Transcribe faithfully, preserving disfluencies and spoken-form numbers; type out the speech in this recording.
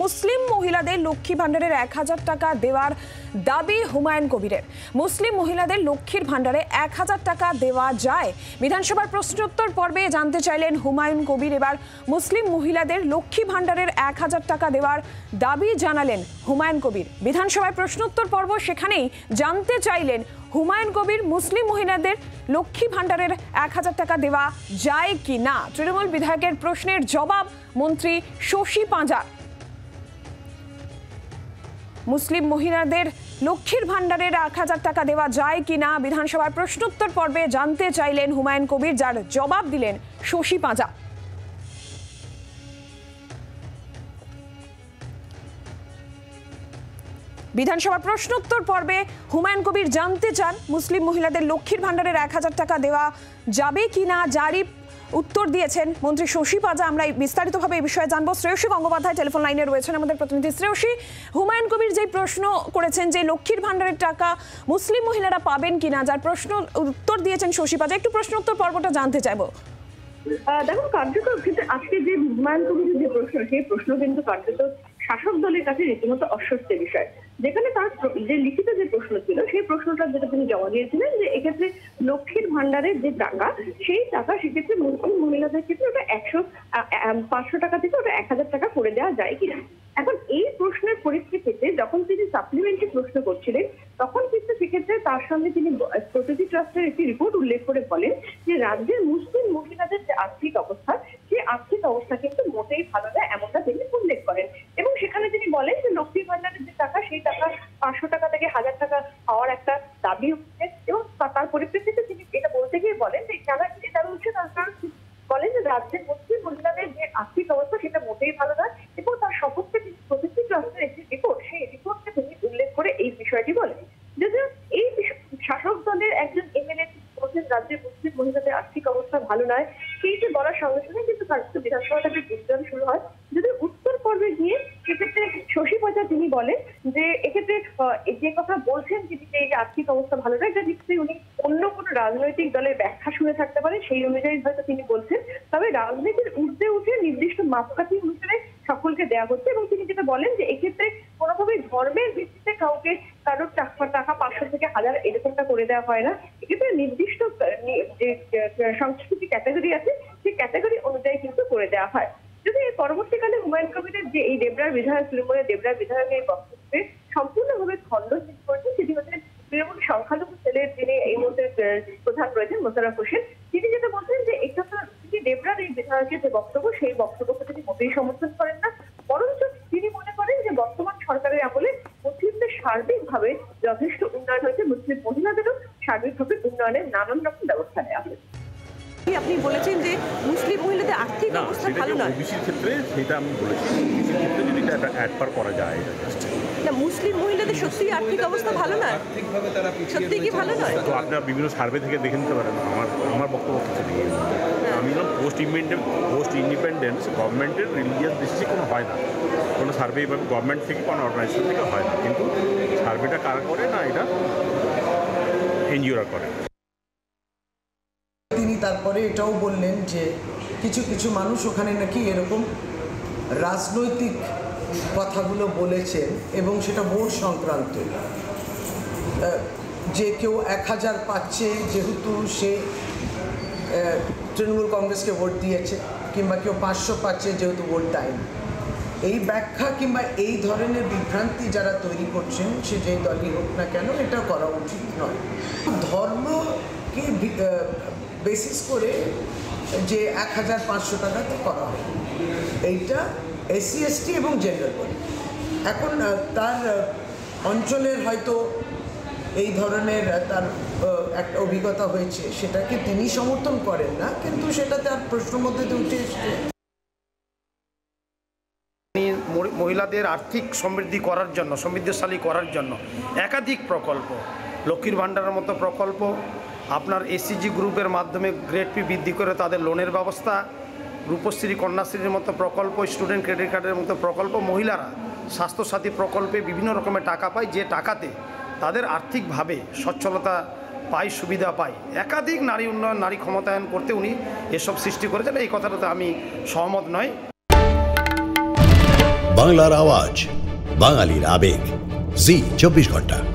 মুসলিম মহিলাদের লক্ষ্মী ভান্ডারের এক হাজার টাকা দেওয়ার দাবি হুমায়ুন কবিরের। মুসলিম মহিলাদের লক্ষ্মীর ভান্ডারে এক হাজার টাকা দেওয়া যায়? বিধানসভার প্রশ্নোত্তর পর্বে জানতে চাইলেন হুমায়ুন কবির। এবার মুসলিম মহিলাদের লক্ষ্মী ভান্ডারের এক হাজার টাকা দেওয়ার দাবি জানালেন হুমায়ুন কবির। বিধানসভায় প্রশ্নোত্তর পর্ব, সেখানেই জানতে চাইলেন হুমায়ুন কবির মুসলিম মহিলাদের লক্ষ্মী ভান্ডারের এক হাজার টাকা দেওয়া যায় কি না। তৃণমূল বিধায়কের প্রশ্নের জবাব মন্ত্রী শশী পাঁজা। মুসলিম মহিলাদের লক্ষ্মীর ভান্ডারের এক হাজার টাকা দেওয়া যায় কি না, বিধানসভার প্রশ্নোত্তর পর্বে জানতে চাইলেন হুমায়ুন কবির, যার জবাব দিলেন শশী পাঁজা। বিধানসভা প্রশ্নোত্তর পর্বে হুমায়ুন কবির জানতে চান মুসলিম মহিলাদের লক্ষ্মীর ভান্ডারের এক হাজার টাকা দেওয়া যাবে কি না, জারি উত্তর দিয়েছেন মন্ত্রী শশী পাঁজা। আমরা বিস্তারিতভাবে এই বিষয়ে জানবো। শ্রেয়সী গঙ্গোপাধ্যায় টেলিফোন লাইনে রয়েছেন আমাদের প্রতিনিধি। শ্রেয়সী, হুমায়ুন কবির যে প্রশ্ন করেছেন যে লক্ষ্মীর ভান্ডারের টাকা মুসলিম মহিলারা পাবেন কিনা, যার প্রশ্ন উত্তর দিয়েছেন শশী পাঁজা, একটু প্রশ্নোত্তর পর্বটা জানতে চাইবো। দেখুন, কার্যত ক্ষেত্রে আজকে যে হুমায়ুন কবিরের যে প্রশ্ন, সেই প্রশ্ন কিন্তু কার্যত শাসক দলের কাছে রীতিমতো অস্বস্তির বিষয়। যেখানে তার যে লিখিত যে প্রশ্ন ছিল, সেই প্রশ্নটা যেটা তিনি জবাব দিয়েছিলেন যে এক্ষেত্রে লক্ষ্মীর ভান্ডারের যে টাকা, সেই টাকা সেক্ষেত্রে মুসলিম মহিলাদের ক্ষেত্রে ওটা একশো পাঁচশো টাকা থেকে ওটা এক হাজার টাকা করে দেওয়া যায় কিনা। এখন এই প্রশ্নের পরিপ্রেক্ষিতে যখন তিনি সাপ্লিমেন্টারি প্রশ্ন করছিলেন, তখন কিন্তু সেক্ষেত্রে তার সঙ্গে তিনি প্রতিটি ট্রাস্টের একটি রিপোর্ট উল্লেখ করে বলেন যে রাজ্যের মুসলিম মহিলাদের যে আর্থিক অবস্থা, সেই আর্থিক অবস্থা কিন্তু মোটেই ভালো না, এমনটা তিনি উল্লেখ করেন। এবং সেখানে তিনি বলেন যে লক্ষ্মীর ভান্ডারের যে টাকা, সেই টাকা পাঁচশো টাকা থেকে হাজার টাকা হওয়ার একটা দাবি উঠছে। এবং তার পরিপ্রেক্ষিতে তিনি এটা বলতে গিয়ে বলেন যে যারা এটা বলছে, তার কারণ বলেন যে রাজ্যের মুসলিম মহিলাদের যে আর্থিক অবস্থা, সেটা মোটেই ভালো না। এবং তার সপক্ষে প্রতিটি ট্রাস্টের একটি রিপোর্ট, সেই রিপোর্টকে তিনি উল্লেখ করে এই বিষয়টি বলেন। যদিও এই শাসক দলের একজন এমএলএ বলছেন রাজ্যের মুসলিম মহিলাদের আর্থিক অবস্থা ভালো নয়, সেই যে বলার সঙ্গে সঙ্গে কিন্তু বিধানসভাটা গুঞ্জন শুরু হয়। যদি উত্তর পর্বে গিয়ে সেক্ষেত্রে শশী পাঁজা তিনি বলেন যে এক্ষেত্রে যে কথা বলছেন তিনি যে এই যে আর্থিক অবস্থা ভালো নয়, এটা নিশ্চয়ই উনি অন্য কোনো রাজনৈতিক দলের ব্যাখ্যা শুনে থাকতে পারেন, সেই অনুযায়ী হয়তো তিনি বলছেন। তবে রাজনীতির উর্ধে উঠে নির্দিষ্ট মাপকাঠি অনুসারে সকলকে দেওয়া হচ্ছে। এবং তিনি যেটা বলেন যে এক্ষেত্রে কোনোভাবেই ধর্মের ভিত্তিতে কাউকে কারোর টাকা পাঁচশো থেকে হাজার এরকমটা করে দেওয়া হয় না। এক্ষেত্রে নির্দিষ্ট যে সংস্কৃতি ক্যাটাগরি আছে, সেই ক্যাটাগরি অনুযায়ী কিন্তু করে দেওয়া হয়। যদি পরবর্তীকালে হুমায়ুন কবিরের যে এই দেবরার বিধায়ক, তৃণমূলের দেবরার বিধায়কের এই বক্তব্যে সম্পূর্ণভাবে খণ্ডন করেছে, সেটি হচ্ছে তৃণমূল সংখ্যালঘু সেলের যিনি এই মুহূর্তে প্রধান রয়েছেন মোশাররফ হোসেন, তিনি যেটা বলছেন যে এক্ষেত্রে তিনি দেবরার এই বিধায়কের যে বক্তব্য, সেই বক্তব্যকে তিনি মোটেই সমর্থন করেন না। বরঞ্চ তিনি মনে করেন যে বর্তমান সরকারের আমলে মুসলিমদের সার্বিকভাবে যথেষ্ট উন্নয়ন হয়েছে, মুসলিম মহিলাদেরও সার্বিকভাবে উন্নয়নের নানান রকম ব্যবস্থা নেওয়া হয়েছে। আপনি বলেছেন যে মুসলিম মহিলাদের আর্থিক অবস্থা ভালো নয়, বিশেষ ক্ষেত্রে সেটা আমি বলেছি। বিশেষ ক্ষেত্রে যদি এটা অ্যাড পার করা যায় না, মুসলিম মহিলাদের সত্যি আর্থিক অবস্থা ভালো নয়, আর্থিকভাবে তারা সত্যি কি ভালো নয়, তো আপনারা বিভিন্ন সার্ভে থেকে দেখে নিতে পারেন। আমার আমার বক্তব্য কিছু নেই। আমি বললাম পোস্ট ইন্ডিপেন্ডেন্ট পোস্ট ইন্ডিপেন্ডেন্স গভর্নমেন্টের রিলিজিয়াস ডিসিশন কোনো হয় না, কোনো সার্ভে গভর্নমেন্ট থেকে কোনো অর্গানাইজেশন থেকে হয় না। কিন্তু সার্ভেটা কারা করে না, এটা এনজিওরা করে। তিনি তারপরে এটাও বললেন যে কিছু কিছু মানুষ ওখানে নাকি এরকম রাজনৈতিক কথাগুলো বলেছেন, এবং সেটা ভোট সংক্রান্ত, যে কেউ এক হাজার পাচ্ছে যেহেতু সে তৃণমূল কংগ্রেসকে ভোট দিয়েছে, কিংবা কেউ পাঁচশো পাচ্ছে যেহেতু ভোট দেয়নি। এই ব্যাখ্যা কিংবা এই ধরনের বিভ্রান্তি যারা তৈরি করছেন, সে যেই দলই হোক না কেন, এটা করা উচিত নয়। ধর্মকে বেসিস করে যে এক হাজার পাঁচশো টাকাতে করা হয়, এইটা এসসি এসটি এবং জেন্ডার বলে। এখন তার অঞ্চলের হয়তো এই ধরনের তার একটা অভিজ্ঞতা হয়েছে, সেটাকে তিনি সমর্থন করেন না, কিন্তু সেটা তার প্রশ্নের মধ্যে দিয়ে উঠে এসছে। মহিলাদের আর্থিক সমৃদ্ধি করার জন্য, সমৃদ্ধশালী করার জন্য একাধিক প্রকল্প, লক্ষ্মীর ভান্ডারের মতো প্রকল্প, আপনার এসসিজি গ্রুপের মাধ্যমে গ্রেড পি বৃদ্ধি করে তাদের লোনের ব্যবস্থা, রূপশ্রী, কন্যাশ্রীর মতো প্রকল্প, স্টুডেন্ট ক্রেডিট কার্ডের মতো প্রকল্প, মহিলারা স্বাস্থ্যসাথী প্রকল্পে বিভিন্ন রকমের টাকা পায়, যে টাকাতে তাদের আর্থিকভাবে সচ্ছলতা পায়, সুবিধা পায়। একাধিক নারী উন্নয়ন, নারী ক্ষমতায়ন করতে উনি এসব সৃষ্টি করেছেন, এই কথাটাতে আমি সহমত নয়। বাংলার আওয়াজ, বাঙালির আবেগ, জি চব্বিশ ঘন্টা।